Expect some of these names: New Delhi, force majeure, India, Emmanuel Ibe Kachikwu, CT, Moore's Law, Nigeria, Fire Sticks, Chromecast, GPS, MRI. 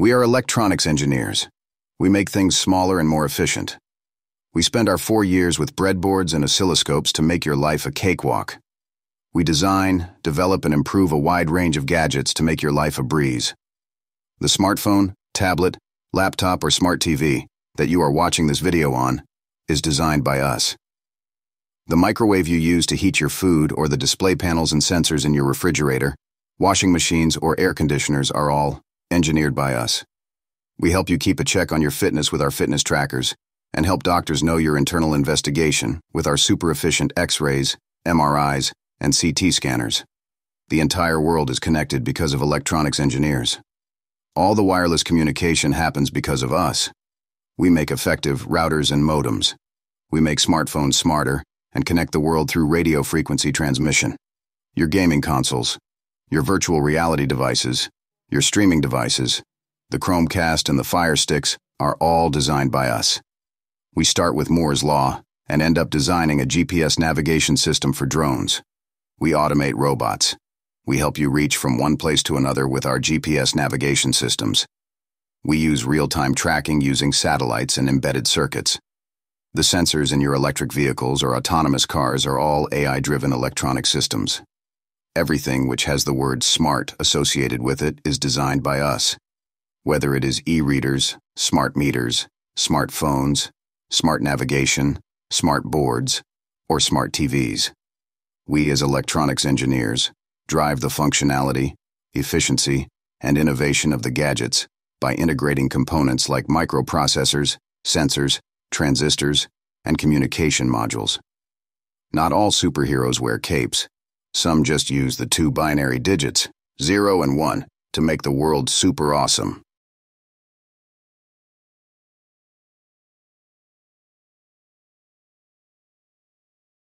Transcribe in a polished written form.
We are electronics engineers. We make things smaller and more efficient. We spend our 4 years with breadboards and oscilloscopes to make your life a cakewalk. We design, develop, and improve a wide range of gadgets to make your life a breeze. The smartphone, tablet, laptop, or smart TV that you are watching this video on is designed by us. The microwave you use to heat your food or the display panels and sensors in your refrigerator, washing machines, or air conditioners are all engineered by us. We help you keep a check on your fitness with our fitness trackers and help doctors know your internal investigation with our super efficient X-rays, MRIs, and CT scanners. The entire world is connected because of electronics engineers. All the wireless communication happens because of us. We make effective routers and modems. We make smartphones smarter and connect the world through radio frequency transmission. Your gaming consoles, your virtual reality devices, your streaming devices, the Chromecast and the Fire Sticks are all designed by us. We start with Moore's Law and end up designing a GPS navigation system for drones. We automate robots. We help you reach from one place to another with our GPS navigation systems. We use real-time tracking using satellites and embedded circuits. The sensors in your electric vehicles or autonomous cars are all AI-driven electronic systems. Everything which has the word smart associated with it is designed by us. Whether it is e-readers, smart meters, smart phones, smart navigation, smart boards, or smart TVs. We as electronics engineers drive the functionality, efficiency, and innovation of the gadgets by integrating components like microprocessors, sensors, transistors, and communication modules. Not all superheroes wear capes. Some just use the two binary digits, 0 and 1, to make the world super awesome.